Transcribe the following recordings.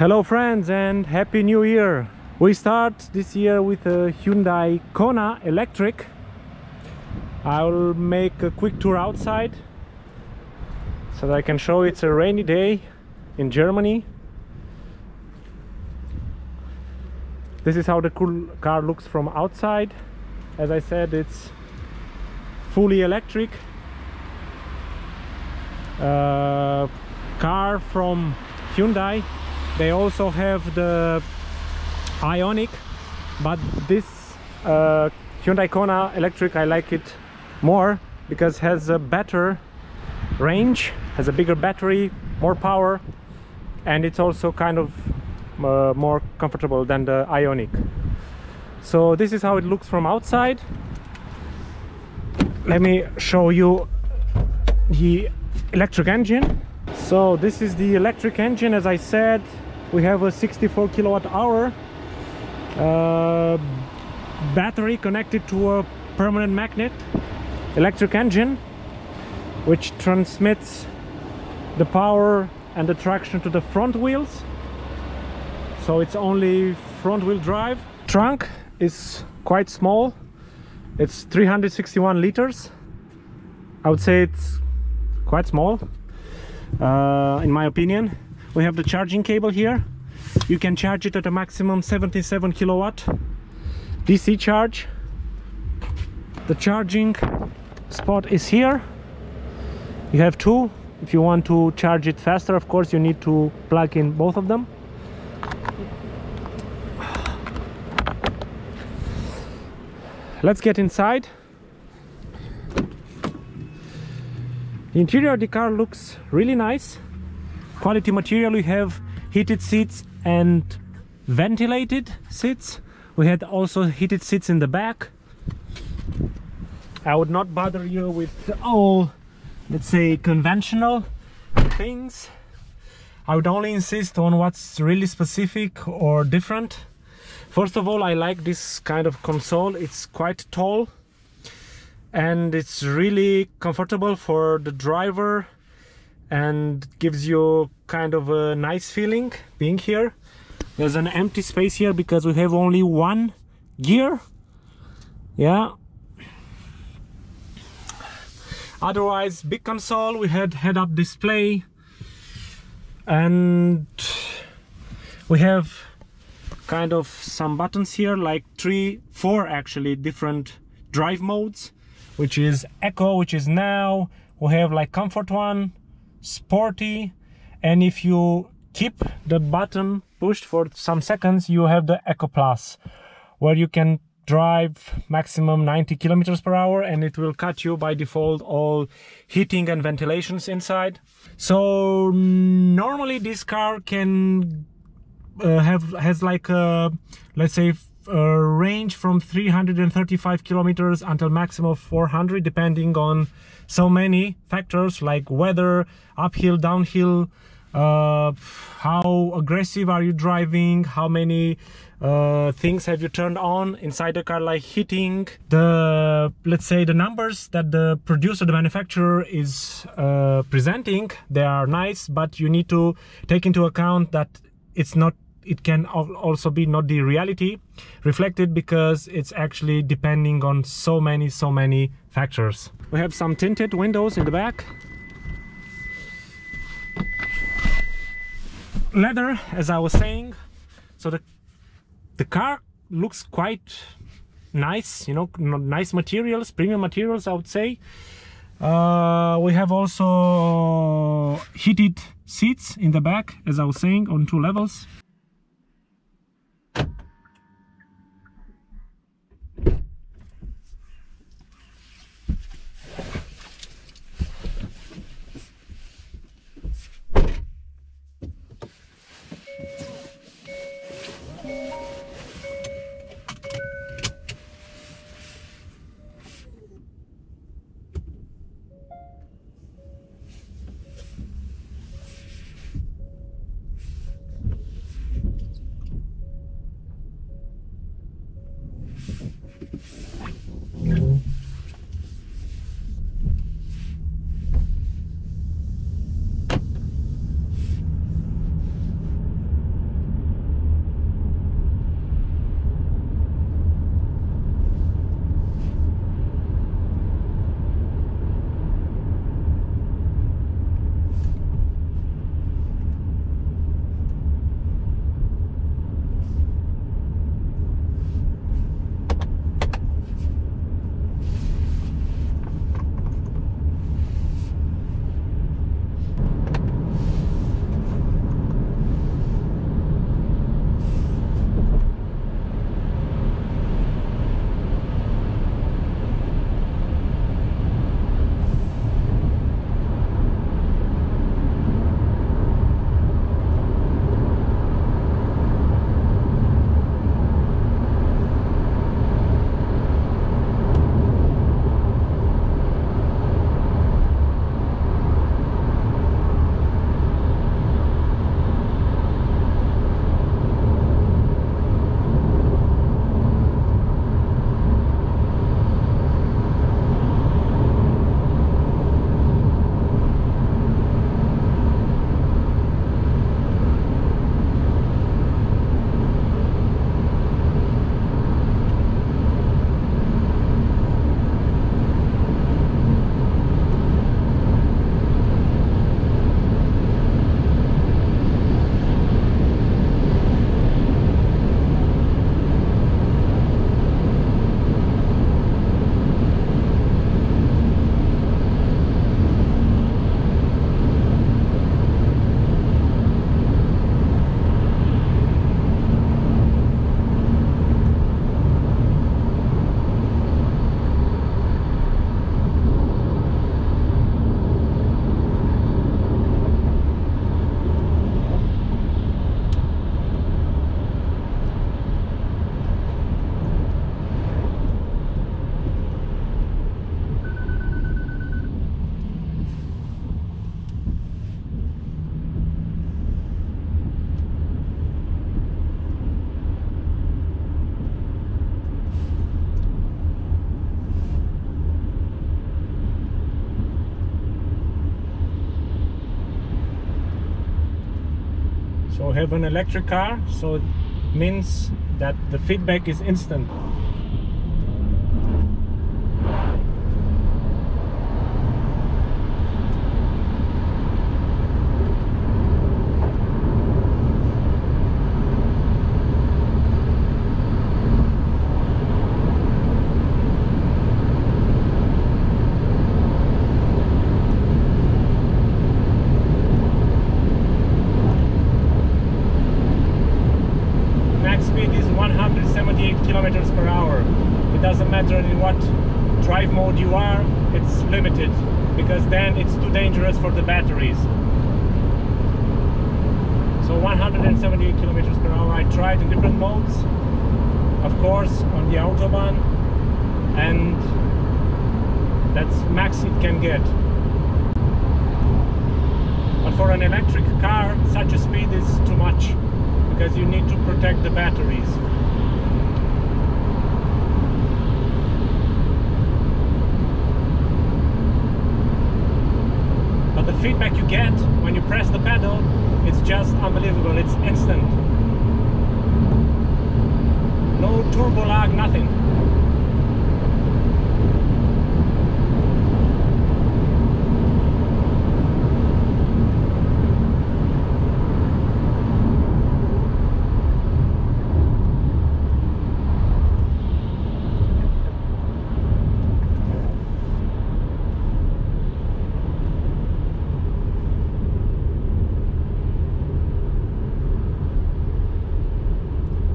Hello friends and Happy New Year! We start this year with a Hyundai Kona electric. I'll make a quick tour outside so that I can show it's a rainy day in Germany. This is how the cool car looks from outside. As I said, it's fully electric. Car from Hyundai. They also have the IONIQ, but this Hyundai Kona electric, I like it more because it has a better range, has a bigger battery, more power, and it's also kind of more comfortable than the IONIQ. So this is how it looks from outside. Let me show you the electric engine. So this is the electric engine. As I said, we have a 64 kWh battery connected to a permanent magnet electric engine, which transmits the power and the traction to the front wheels, so it's only front wheel drive. Trunk is quite small, it's 361 liters. I would say it's quite small in my opinion. We have the charging cable here. You can charge it at a maximum 77 kilowatt DC charge. The charging spot is here. You have two. If you want to charge it faster, of course, you need to plug in both of them. Let's get inside. The interior of the car looks really nice. Quality material. We have heated seats and ventilated seats. We had also heated seats in the back. I would not bother you with all, let's say, conventional things. I would only insist on what's really specific or different. First of all, I like this kind of console. It's quite tall and it's really comfortable for the driver and gives you kind of a nice feeling being here. There's an empty space here because we have only one gear. Yeah, otherwise big console. We had head-up display and we have kind of some buttons here, like four actually different drive modes, which is Eco, which is now. We have like comfort one, sporty, and if you keep the button pushed for some seconds, you have the Eco Plus, where you can drive maximum 90 km/h, and it will cut you by default all heating and ventilations inside. So normally this car can has like a, let's say, a range from 335 kilometers until maximum of 400, depending on so many factors like weather, uphill, downhill, how aggressive are you driving, how many things have you turned on inside the car, like heating. The, let's say, the numbers that the producer, the manufacturer is presenting, they are nice, but you need to take into account that it's not, it can also be not the reality reflected, because it's actually depending on so many factors. We have some tinted windows in the back. Leather, as I was saying. So the car looks quite nice, you know, nice materials, premium materials, I would say. We have also heated seats in the back, as I was saying, on two levels. So have an electric car, so it means that the feedback is instant. Drive mode you are, it's limited, because then it's too dangerous for the batteries. So 178 kilometers per hour I tried in different modes, of course on the Autobahn, and that's max it can get. But for an electric car, such a speed is too much, because you need to protect the batteries. The feedback you get when you press the pedal, it's just unbelievable, it's instant. No turbo lag, nothing.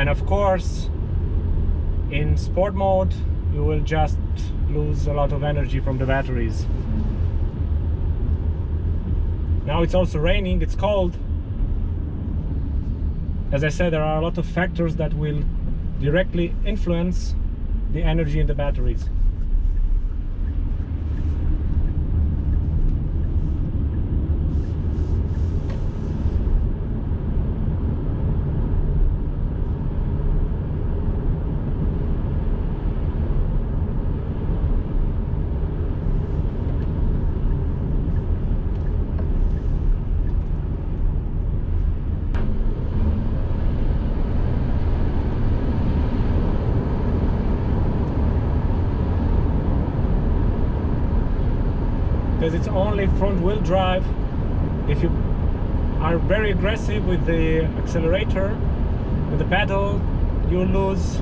And of course, in sport mode, you will just lose a lot of energy from the batteries. Now it's also raining, it's cold. As I said, there are a lot of factors that will directly influence the energy in the batteries. Because it's only front-wheel drive. If you are very aggressive with the accelerator, with the pedal, you lose,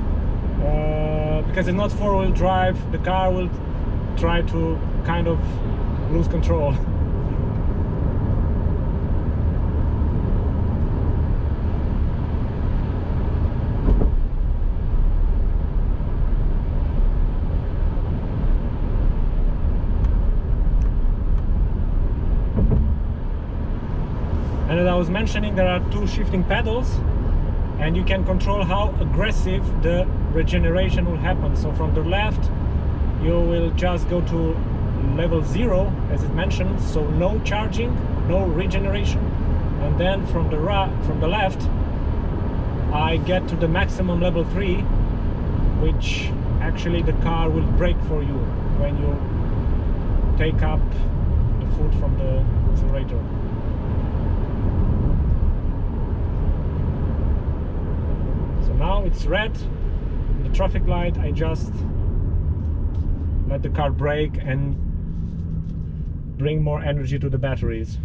because it's not four-wheel drive, the car will try to kind of lose control. And as I was mentioning, there are two shifting pedals, and you can control how aggressive the regeneration will happen. So from the left, you will just go to level 0, as it mentioned, so no charging, no regeneration. And then from the left, I get to the maximum level 3, which actually the car will brake for you when you take up the foot from the accelerator. Now it's red, the traffic light, I just let the car brake and bring more energy to the batteries.